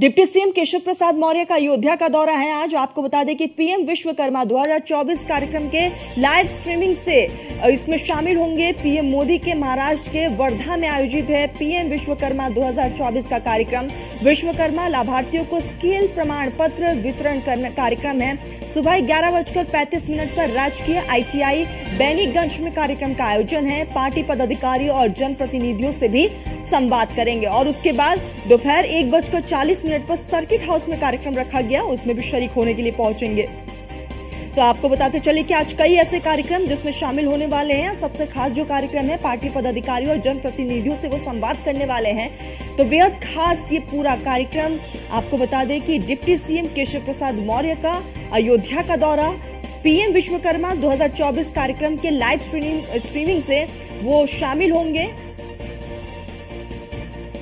Deputy CM Keshav Prasad Maurya का अयोध्या का दौरा है आज। आपको बता दें कि पीएम विश्वकर्मा 2024 कार्यक्रम के लाइव स्ट्रीमिंग से इसमें शामिल होंगे। पीएम मोदी के महाराष्ट्र के वर्धा में आयोजित है पीएम विश्वकर्मा 2024 का कार्यक्रम। विश्वकर्मा लाभार्थियों को स्किल प्रमाण पत्र वितरण कार्यक्रम है। सुबह 11:35 पर राजकीय ITI बेनीगंज में कार्यक्रम का आयोजन है। पार्टी पदाधिकारी और जनप्रतिनिधियों से भी संवाद करेंगे और उसके बाद दोपहर 1:40 पर सर्किट हाउस में कार्यक्रम रखा गया, उसमें भी शरीक होने के लिए पहुंचेंगे। तो आपको बताते चले कि आज कई ऐसे कार्यक्रम जिसमें शामिल होने वाले हैं। सबसे खास जो कार्यक्रम है, पार्टी पदाधिकारी और जनप्रतिनिधियों से वो संवाद करने वाले हैं, तो बेहद खास ये पूरा कार्यक्रम। आपको बता दें कि डिप्टी सीएम केशव प्रसाद मौर्य का अयोध्या का दौरा, पीएम विश्वकर्मा 2024 कार्यक्रम के लाइव स्ट्रीमिंग से वो शामिल होंगे।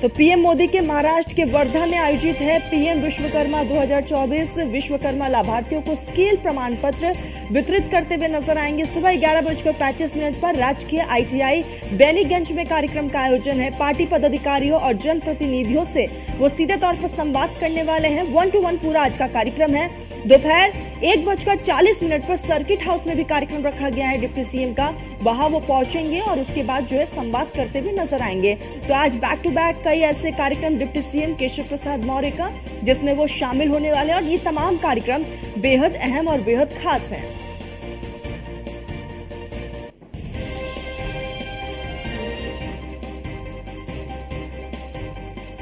तो पीएम मोदी के महाराष्ट्र के वर्धा में आयोजित है पीएम विश्वकर्मा 2024। विश्वकर्मा लाभार्थियों को स्किल प्रमाण पत्र वितरित करते हुए नजर आएंगे। सुबह 11:35 पर राजकीय ITI बेनीगंज में कार्यक्रम का आयोजन है। पार्टी पदाधिकारियों और जनप्रतिनिधियों से वो सीधे तौर पर संवाद करने वाले हैं। 1-to-1 पूरा आज का कार्यक्रम है। दोपहर 1:40 पर सर्किट हाउस में भी कार्यक्रम रखा गया है डिप्टी सीएम का, वहां वो पहुंचेंगे और उसके बाद जो है संवाद करते हुए नजर आएंगे। तो आज बैक टू बैक कई ऐसे कार्यक्रम डिप्टी सीएम केशव प्रसाद मौर्य का जिसमें वो शामिल होने वाले हैं और ये तमाम कार्यक्रम बेहद अहम और बेहद खास हैं।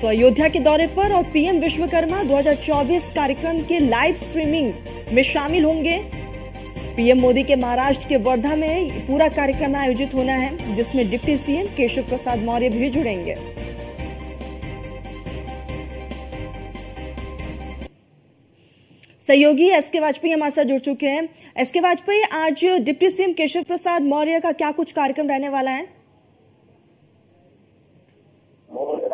तो अयोध्या के दौरे पर और पीएम विश्वकर्मा 2024 कार्यक्रम के लाइव स्ट्रीमिंग में शामिल होंगे। पीएम मोदी के महाराष्ट्र के वर्धा में पूरा कार्यक्रम आयोजित होना है जिसमें डिप्टी सीएम केशव प्रसाद मौर्य भी जुड़ेंगे। सहयोगी एसके वाजपेयी हमारे साथ जुड़ चुके हैं। एसके वाजपेयी, आज डिप्टी सीएम केशव प्रसाद मौर्य का क्या कुछ कार्यक्रम रहने वाला है?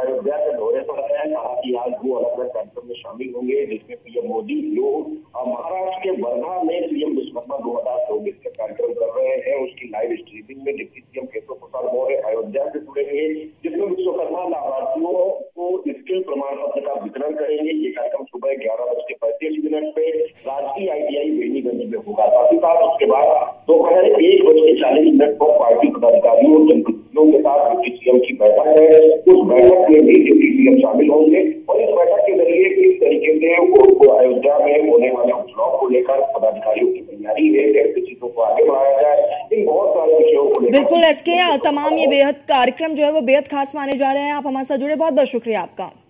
अयोध्या के दौरे पर आए, कहा कि आज वो अलग अलग कार्यक्रम में शामिल होंगे जिसमें पीएम मोदी लोग महाराष्ट्र के वर्धा में पीएम विश्वकर्मा 2024 का कार्यक्रम कर रहे हैं, उसकी लाइव स्ट्रीमिंग में डिप्टी सीएम केशव प्रसाद मौर्य अयोध्या से जुड़ेंगे, जिसमें विश्वकर्मा लाभार्थियों को स्किल प्रमाण पत्र का वितरण करेंगे। ये कार्यक्रम सुबह 11:35 पे राजकीय ITI बेनीगंज में होगा। साथ ही साथ उसके बाद दोपहर 1:40 पर पार्टी पदाधिकारियों और जनप्रतिनिधियों के साथ डिप्टी सीएम की बैठक है, उस बैठक में भी डिप्टी सीएम शामिल होंगे और इस बैठक के जरिए किस तरीके से अयोध्या में होने वाले उपचुनाव को लेकर पदाधिकारियों की तैयारी है, कैसे चीजों को आगे बढ़ाया जाए, इन बहुत सारे विषयों को लेकर। बिल्कुल एसके, तमाम ये बेहद कार्यक्रम जो है वो बेहद खास माने जा रहे हैं। आप हमारे साथ जुड़े, बहुत बहुत शुक्रिया आपका।